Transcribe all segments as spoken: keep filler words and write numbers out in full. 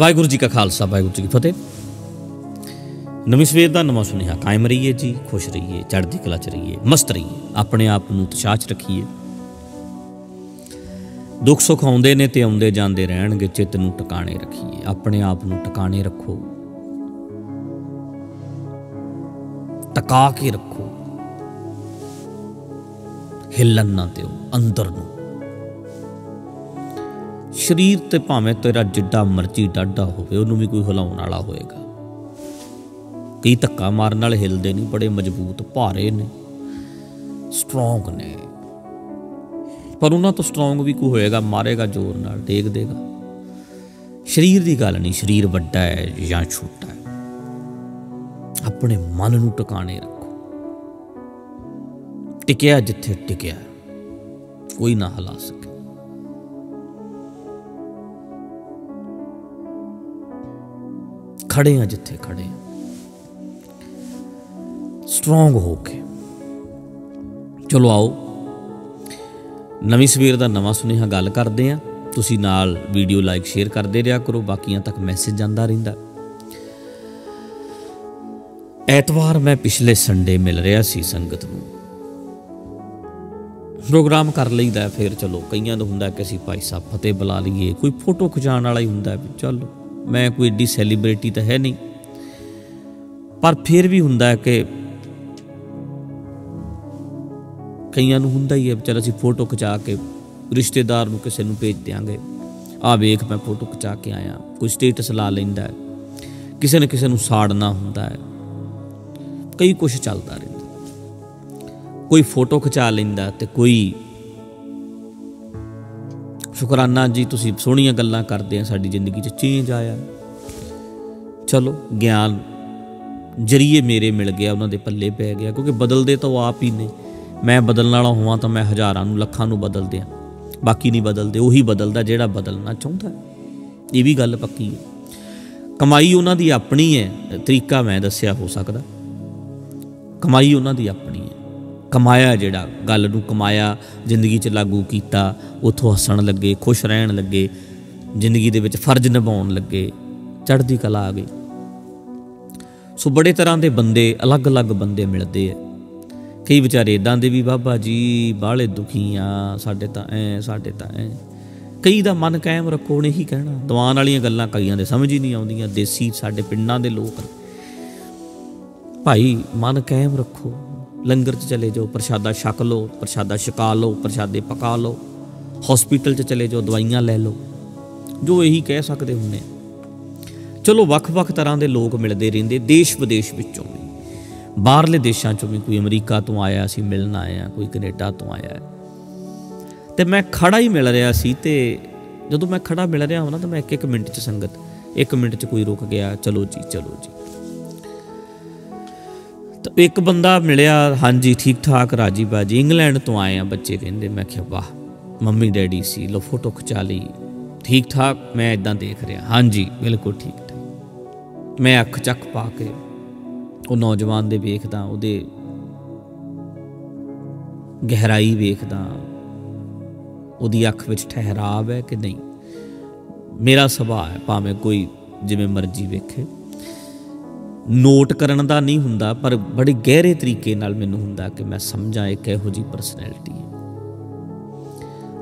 ਵਾਹਿਗੁਰੂ जी का खालसा वाहगुरु जी की फतेह। नवी सवेर का नवा सुनेहा। कायम रहिए जी, खुश रहिए, चढ़ती कला च रहिए, मस्त रहिए, अपने आप को उत्साह च रखिए। दुख सुख आउंदे ने ते आउंदे जांदे रहणगे, चित नूं टकाणे रखिए, अपने आप नूं टकाणे रखो, टका के रखो, हिलन ना दिओ अंदर नूं। शरीर ते भावें तेरा जिड्डा मर्जी डाढ़ा होवे, उहनूं भी कोई हिलाउण वाला होएगा। कई धक्का मारन नाल हिलदे नहीं, बड़े मजबूत भारे ने, स्ट्रोंग ने, पर उन्हां तो स्ट्रोंग भी कोई होएगा, मारेगा जोर नाल देख देगा। शरीर की गल नहीं, शरीर वड्डा है या छोटा है, अपने मन नूं टकाणे रखो। टिकिया जिथे टिकिया कोई ना हिला सके। खड़े हैं जिथे खड़े हैं, स्ट्रोंग होके चलो। आओ नवी सवेर का नवा सुनेहा गल करते हैं। तुसी नाल वीडियो लाइक शेयर करते रहा करो, बाकियां तक मैसेज जाता रहिंदा। ऐतवार मैं पिछले संडे मिल रहा सी संगत नूं, प्रोग्राम कर लईदा। फिर चलो कईयां दा हुंदा कि असीं भाई साहब फतेह बुला लईए, कोई फोटो खिचाण वाला ही हुंदा। चलो मैं कोई एडी सैलीब्रिटी तो है नहीं, पर फिर भी हुंदा कि कईयां नूं हुंदा ही है, चल असीं फोटो खिचा के रिश्तेदार नूं किसे नूं भेज देंगे, आ वेख मैं फोटो खिचा के आया। कोई स्टेटस ला लैंदा है, किसी न किसी नूं साड़ना हुंदा है, कई कुछ चलता रहता। कोई फोटो खिचा लेंदा ते कोई शुकराना जी तुसीं सोहणियां गल्लां करदे आ, साडी जिंदगी च चेंज आया। चलो ज्ञान जरिए मेरे मिल गया, उन्हां दे पल्ले पै गया, क्योंकि बदलदे तो आप ही ने। मैं बदलण वाला होवां तो मैं हज़ारां नूं लखां नूं बदल दियां, बाकी नहीं बदलदे। उही बदलदा जिहड़ा बदलना चाहुंदा है, इह वी गल पक्की है। कमाई उन्हां दी अपनी है, तरीका मैं दस्सिया हो सकदा, कमाई उन्हां दी अपनी है। कमाया जिहड़ा गल नूं कमाया, जिंदगी च लागू कीता, उत्थों हसण लगे, खुश रहण लगे, जिंदगी दे विच फर्ज निभाउण लगे, चढ़दी कला आ गई। सो बड़े तरह के बंदे, अलग अलग बंदे मिलते हैं। कई बेचारे इदां दे भी बाबा जी बाहले दुखी आ, साडे तां ऐ साडे तां ऐ। कई दा मन कायम रखो, उन्हें ही कहना। दवान वालियां गल्लां कईयां दे समझ ही नहीं आउंदियां, देसी साडे पिंडां दे लोक। भाई मन कायम रखो, लंगर च चले जाओ, प्रशादा छक लो, प्रशादा छका लो, प्रशादे पका लो, हॉस्पिटल च चले जाओ, दवाइयां ले लो, जो यही कह सकते हुंदे। चलो वख वख तरह के लोग मिलते रहते, देश विदेश विचों भी, बाहरले देशों चों भी। कोई अमरीका तो आया सी मिलन आया, कोई कनेडा तो आया। तो मैं खड़ा ही मिल रहा सी, ते जदों मैं खड़ा मिल रहा होना तो मैं एक एक मिनट च संगत, एक मिनट च कोई रुक गया, चलो जी चलो जी। तो एक बंदा मिलिया, हाँ जी ठीक ठाक राजी बाजी, इंग्लैंड तो आए हैं बच्चे कहते। मैं क्या वाह, मम्मी डैडी सी, लो फोटो खिचा ली, ठीक ठाक मैं इदा देख रहा, हाँ जी बिल्कुल ठीक ठाक। मैं अख चक पा के वो नौजवान दे वेखदा, उहदे गहराई वेखदा, उहदी अख विच ठहराव है कि नहीं। मेरा सुभाव है भावें कोई जिवें मर्जी वेखे, नोट करन दा नहीं हुंदा, पर बड़े गहरे तरीके नाल मैनूं हुंदा कि मैं समझां इक इहो जी परसनैलिटी है।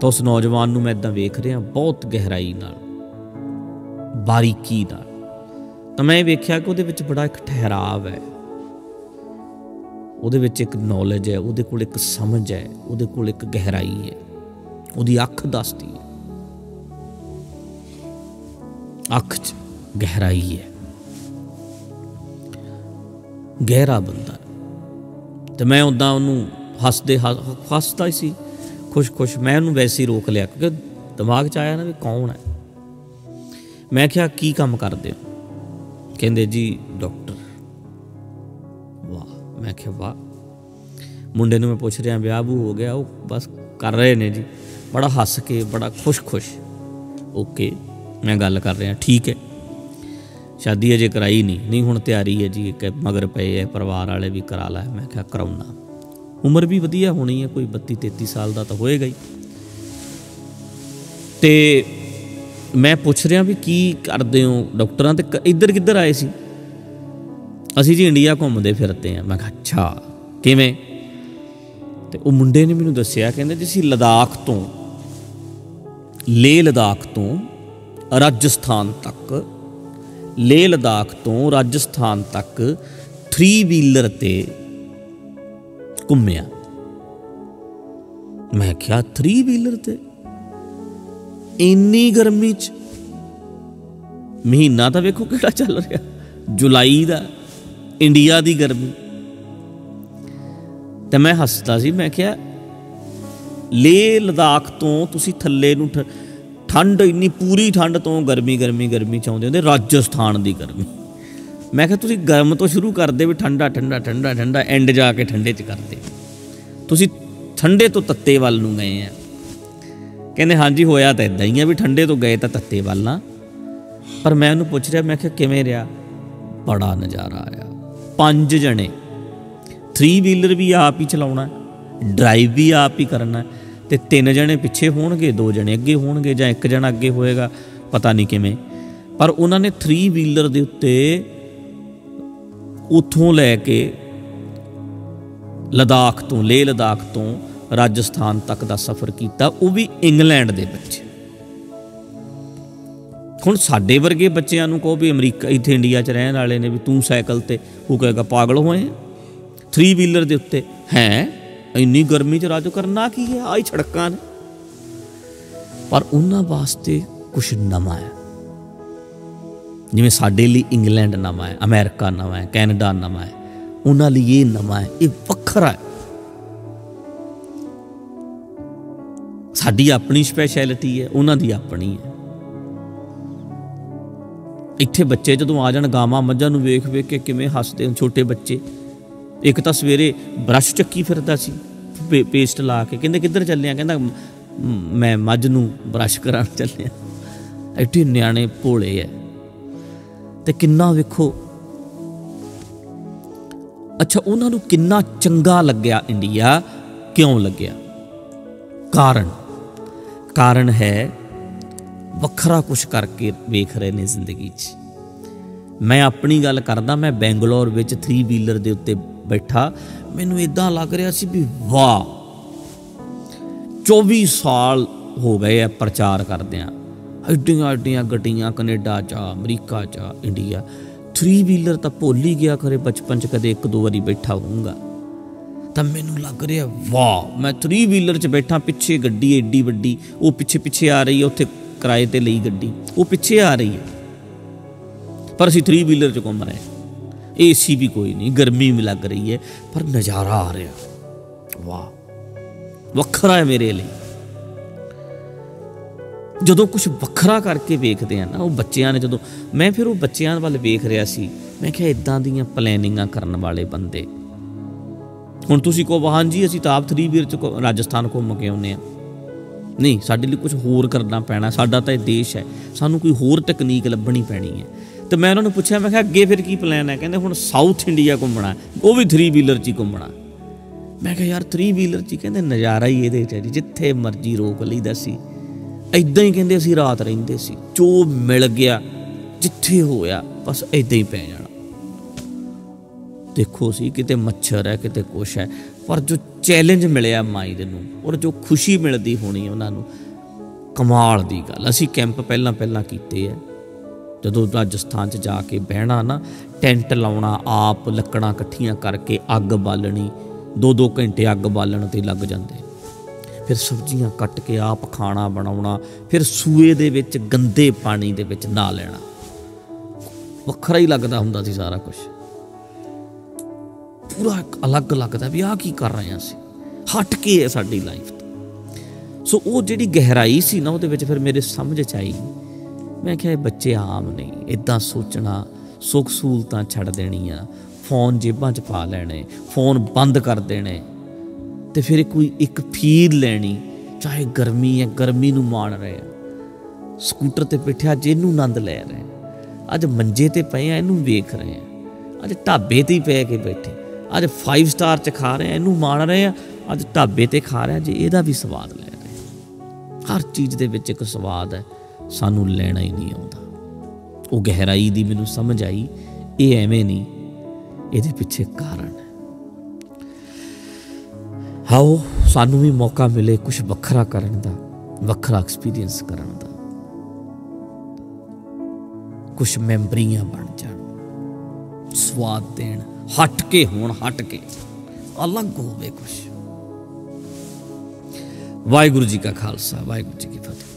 तो उस नौजवान नूं मैं इदां वेख रिहा, बहुत गहराई नाल, बारीकी नाल। तो मैं वेख्या कि उहदे विच बड़ा एक ठहराव है, उहदे विच एक नॉलेज है, उहदे कोल एक समझ है, उहदे कोल एक गहराई है, उहदी अख दसदी है, अख च गहराई है, गहरा बंदा। तो मैं उदा उन्होंने हसते हसता ही सी, खुश खुश। मैं उन्होंने वैसे ही रोक लिया, क्योंकि दिमाग च आया ना भी कौन है। मैं क्या की काम करते हो, कहते जी डॉक्टर। वाह, मैं क्या वाह। मुंडे नूं मैं पूछ रहा ब्याह बू हो गया, वो बस कर रहे ने जी, बड़ा हस के, बड़ा खुश खुश। ओके मैं गल कर रहा, ठीक है, शादी अजे कराई नहीं, नहीं हुण तैयारी है जी, मगर पे है परिवार वाले भी करा ला। मैं क्या कराउना, उम्र भी वधिया होनी है, कोई बत्ती तेती साल का तो होएगा ही। तो मैं पूछ रहा भी की करते हो डॉक्टर तो इधर किधर आए सी असी जी इंडिया घूमते फिरते हैं। मैं कहा अच्छा किवें ते वो मुंडे ने मैनू दसिया कहंदे जी लद्दाख तो लेह लद्दाख तो राजस्थान तक लेह लद्दाख तो राजस्थान तक थ्री व्हीलर ते घूमया। मैं क्या थ्री व्हीलर ते इन्नी गर्मी च महीना तो वेखो किहड़ा चल रहा जुलाई दा इंडिया दी गर्मी तो मैं हसदा सी। मैं क्या लेह लद्दाख तो तुसी थल्ले नूं ठंड इन्नी पूरी ठंड तो गर्मी गर्मी गर्मी चाहुंदे हो राजस्थान दी गर्मी। मैं क्या तुसी गर्म तो शुरू करते भी ठंडा ठंडा ठंडा ठंडा एंड जाके ठंडे च करते तुसी ठंडे तो तत्ते वाल नूं गए हैं। कहंदे हाँ जी होया तो इदां ही है भी ठंडे तो गए तो तत्ते वाल ना। पर मैं उन्होंने पूछ रहा मैं क्या किवें रहा बड़ा नज़ारा आया। पंज जने थ्री व्हीलर भी आप ही चलाना है ड्राइव भी आप ही करना है तो तीन जने पिछे होणगे दो जने अगे होणगे जां एक जना अगे होएगा पता नहीं किवें। पर उन्होंने थ्री व्हीलर दे उत्ते उथों लैके लद्दाख तो लेह लद्दाख तो राजस्थान तक का सफर किया वो भी इंग्लैंड के बच्चे। हुण साडे वर्गे बच्चों को भी अमरीका इतने इंडिया च रहने वाले ने भी तू सैकल ते वो कहेगा पागल होए थ्री व्हीलर के उत्ते हैं इन्नी गर्मी च राजो करना की है आई सड़कां ने। पर उन्हां वास्ते कुछ नवां है जिवें साडे लई इंग्लैंड नवां है अमेरिका नवां है कैनेडा नवां है उन्हां लई ये नवां है ये वखरा है साडी अपनी स्पैशलिटी है उन्हां दी अपनी है। इत्थे बच्चे जदों आ जाण गावां मझां नूं वेख वेख के किवें हसदे छोटे बच्चे। एक तो सवेरे ब्रश चक्की फिरदा सी पे, पेस्ट ला के कहंदे किधर चलिया कहंदा मैं मझ नूं ब्रश कराण चलिया। एड्डे न्याणे भोले है ते किन्ना वेखो अच्छा उन्हां नूं किन्ना चंगा लग्या इंडिया क्यों लग्या कारण कारण है ਵੱਖਰਾ कुछ करके वेख रहे ने जिंदगी च। मैं अपनी गल करदा मैं बेंगलोर विच थ्री व्हीलर दे उत्ते बैठा मैनू इदां लग रहा सी भी वाह चौबी साल हो गए है प्रचार करदियां एड्डियां एड्डियां गड्डियां कनेडा चा अमरीका चा इंडिया थ्री व्हीलर तो भुल ही गया खरे बचपन च कदे एक दो बारी बैठा होऊंगा तो मैनू लग रहा वाह मैं थ्री व्हीलर च बैठा पिछे गड्डी एड्डी वड्डी वो पिछे पिछे आ रही है उत्थे किराए ते लई गड्डी वो पिछे आ रही है पर असी थ्री व्हीलर च घूम रहे ए सी भी कोई नहीं गर्मी भी लग रही है पर नज़ारा आ रहा वाह वखरा है मेरे लिए। जदों कुछ वखरा करके वेखते हैं ना वो बच्चों ने जदों मैं फिर वो बच्चों वाल वेख रहा सी। मैं क्या इदां दियां प्लैनिंगां करन वाले बंदे हुण तुसीं कहो हाँ जी असीं तां आप थ्री व्हीलर च राजस्थान घूम के आउणे आ नहीं साडे लई कुछ होर करना पैना साडा तां देश है सानूं कोई होर तकनीक लभणी पैनी है। तो मैं उन्होंने पूछा मैं क्या अगे फिर की प्लैन है कहते हम साउथ इंडिया घूमना वो भी थ्री व्हीलर च ही घूमना। मैं क्या यार थ्री व्हीलर च कहते नज़ारा ही ये जी जिथे मर्जी रोक लईदा सी इदां ही कहते असीं रात रहिंदे सी जो मिल गया जिथे होया बस इदां ही पै जाना। देखो सी किते मच्छर है किते कुछ है पर जो चैलेंज मिलिया माई दे नूं और जो खुशी मिलती होनी उन्होंने कमाल की गल। असीं कैंप पहलां पहलां कीते है जदों राजस्थान च जाके बहना ना टेंट लाउणा आप लकड़ां इकट्ठियां करके अग बालनी दो दो घंटे अग बालन ते लग जाते फिर सब्जियां कट के आप खाना बनाउणा फिर सूए दे विच गंदे पानी दे विच ना लेना वखरा ही लगदा हुंदा सी सारा कुछ पूरा अलग लगदा भी आ की कर रहे हां सी हट के है साडी लाइफ तो। सो वो जिहड़ी गहराई सी ना उहदे विच फिर मेरे समझ च आई मैं क्या बच्चे आम नहीं इदा सोचना सुख सहूलतां छड़ देनियां फोन जेबां च पा लेने फोन बंद कर देने तो फिर कोई एक फील लैनी चाहे गर्मी है गर्मी नूं माण रहे स्कूटर ते बैठे अज इहनूं आनंद लै रहे अज मंजे ते पए आ इहनूं वेख रहे अज ढाबे ते पै के बैठे अज फाइव स्टार च खा रहे इहनूं माण रहे अज ढाबे ते खा रहे अज इहदा भी स्वाद लै रहे हर चीज़ दे विच इक स्वाद है सानू लैना ही नहीं आता। वो गहराई दी मैनू समझ आई, ये एवें नहीं, ये पिछे कारण है। आओ सानू भी मौका मिले कुछ वखरा करन दा, वखरा एक्सपीरियंस करन दा, कुछ मैमरियां बन जान, स्वाद देन, हटके होन, हटके अलग होवे कुछ। वाहिगुरू जी का खालसा, वाहिगुरू जी की फतेह।